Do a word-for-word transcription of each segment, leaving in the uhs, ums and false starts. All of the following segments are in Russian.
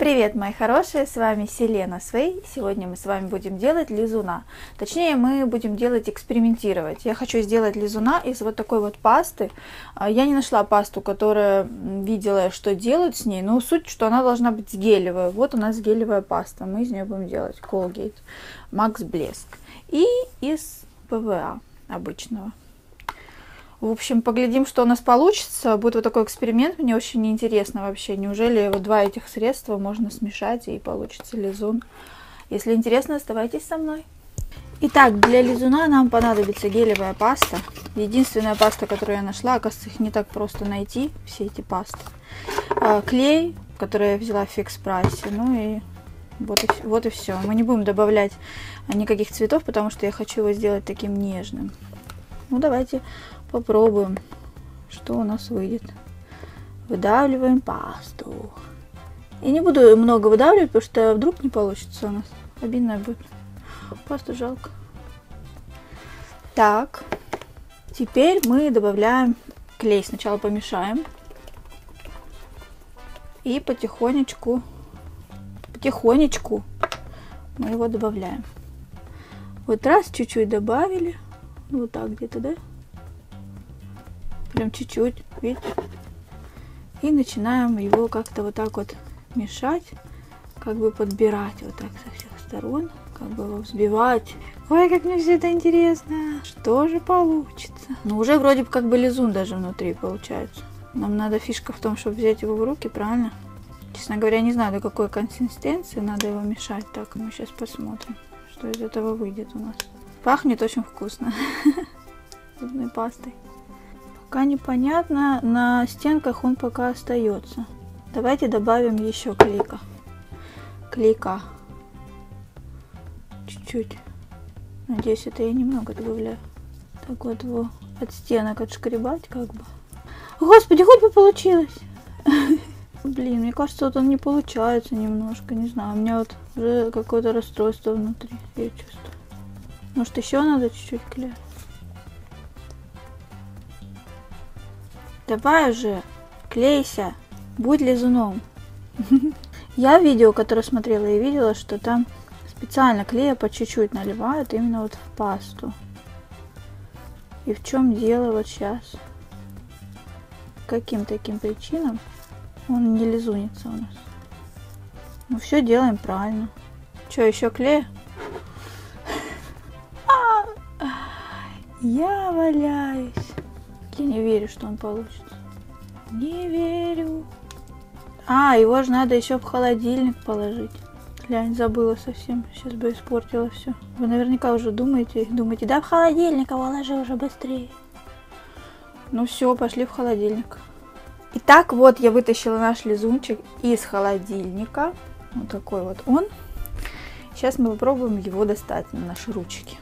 Привет, мои хорошие, с вами Селена Свей. Сегодня мы с вами будем делать лизуна. Точнее, мы будем делать, экспериментировать. Я хочу сделать лизуна из вот такой вот пасты. Я не нашла пасту, которая видела, что делают с ней, но суть, что она должна быть гелевая. Вот у нас гелевая паста, мы из нее будем делать Колгейт Макс Блеск. И из ПВА обычного. В общем, поглядим, что у нас получится. Будет вот такой эксперимент. Мне очень интересно вообще, неужели вот два этих средства можно смешать и получится лизун. Если интересно, оставайтесь со мной. Итак, для лизуна нам понадобится гелевая паста. Единственная паста, которую я нашла, оказывается, их не так просто найти, все эти пасты. Клей, который я взяла в фикс прайсе. Ну и вот, и вот и все. Мы не будем добавлять никаких цветов, потому что я хочу его сделать таким нежным. Ну давайте попробуем, что у нас выйдет. Выдавливаем пасту. Я не буду много выдавливать, потому что вдруг не получится у нас. Обидно будет. Пасту жалко. Так. Теперь мы добавляем клей. Сначала помешаем. И потихонечку, потихонечку мы его добавляем. Вот раз, чуть-чуть добавили. Вот так где-то, да? Прям чуть-чуть, видите? И начинаем его как-то вот так вот мешать, как бы подбирать вот так со всех сторон, как бы его взбивать. Ой, как мне все это интересно! Что же получится? Ну, уже вроде бы как бы лизун даже внутри получается. Нам надо, фишка в том, чтобы взять его в руки, правильно? Честно говоря, я не знаю, до какой консистенции надо его мешать. Так, мы сейчас посмотрим, что из этого выйдет у нас. Пахнет очень вкусно. Зубной пастой. Пока непонятно, на стенках он пока остается. Давайте добавим еще клейка. Клейка. Чуть-чуть. Надеюсь, это я немного добавляю. Так вот его от стенок отшкребать как бы. Господи, хоть бы получилось. Блин, мне кажется, вот он не получается немножко. Не знаю, у меня вот уже какое-то расстройство внутри. Я чувствую. Может, еще надо чуть-чуть клея? Давай уже, клейся, будь лизуном. Я видео, которое смотрела, и видела, что там специально клея по чуть-чуть наливают именно вот в пасту. И в чем дело вот сейчас? Каким таким причинам он не лизунится у нас? Ну все делаем правильно. Что, еще клея? Я валяюсь. Я не верю, что он получится. Не верю. А, его же надо еще в холодильник положить. Глянь, забыла совсем. Сейчас бы испортила все. Вы наверняка уже думаете, думаете, да в холодильник его ложи уже быстрее. Ну все, пошли в холодильник. Итак, вот я вытащила наш лизунчик из холодильника. Вот такой вот он. Сейчас мы попробуем его достать на наши ручки.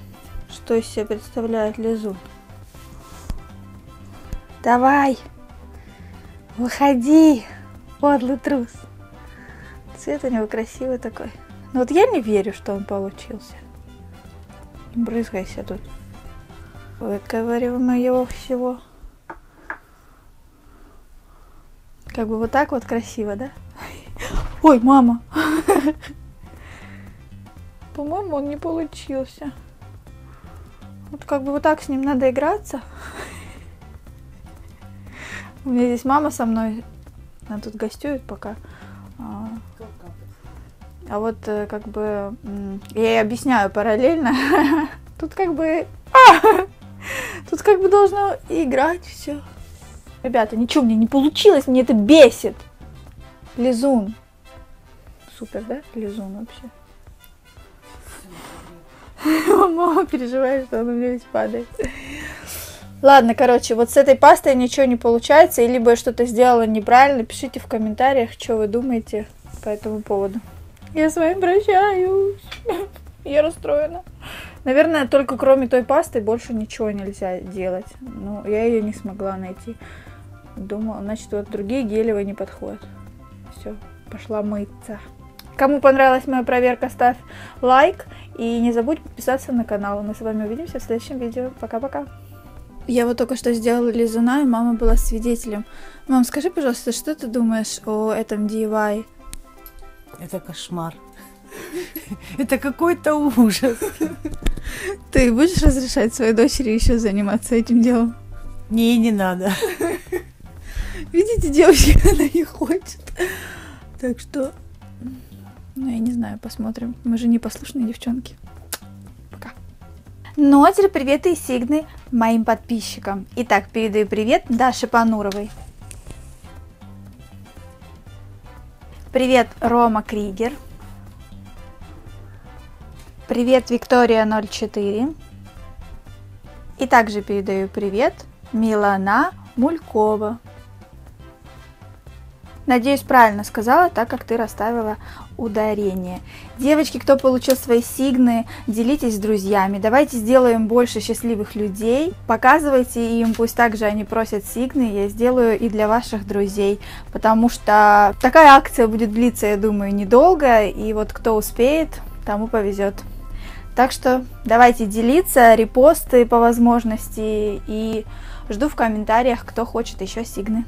Что из себя представляет лизун? Давай, выходи, подлый трус. Цвет у него красивый такой. Но вот я не верю, что он получился. Не брызгайся тут. Выковыриваем его всего. Как бы вот так вот красиво, да? Ой, мама! По-моему, он не получился. Вот как бы вот так с ним надо играться. У меня здесь мама со мной, она тут гостюет пока. А вот как бы я ей объясняю параллельно. Тут как бы а! Тут как бы должно играть все. Ребята, ничего мне не получилось, мне это бесит. Лизун. Супер, да? Лизун вообще. Мама переживает, что он у меня весь падает. Ладно, короче, вот с этой пастой ничего не получается. И либо я что-то сделала неправильно, пишите в комментариях, что вы думаете по этому поводу. Я с вами прощаюсь. Я расстроена. Наверное, только кроме той пасты больше ничего нельзя делать. Но я ее не смогла найти. Думала, значит, вот другие гелевые не подходят. Все, пошла мыться. Кому понравилась моя проверка, ставь лайк и не забудь подписаться на канал. Мы с вами увидимся в следующем видео. Пока-пока. Я вот только что сделала лизуна, и мама была свидетелем. Мам, скажи, пожалуйста, что ты думаешь о этом ди ай вай? Это кошмар. Это какой-то ужас. Ты будешь разрешать своей дочери еще заниматься этим делом? Не, не надо. Видите, девочки, она не хочет. Так что, ну я не знаю, посмотрим. Мы же непослушные девчонки. Пока. Ну а теперь приветы и сигны моим подписчикам. Итак, передаю привет Даше Пануровой. Привет, Рома Кригер. Привет, Виктория ноль четыре. И также передаю привет Милана Мулькова. Надеюсь, правильно сказала, так как ты расставила ударение. Девочки, кто получил свои сигны, делитесь с друзьями. Давайте сделаем больше счастливых людей. Показывайте им, пусть также они просят сигны. Я сделаю и для ваших друзей. Потому что такая акция будет длиться, я думаю, недолго. И вот кто успеет, тому повезет. Так что давайте делиться, репосты по возможности. И жду в комментариях, кто хочет еще сигны.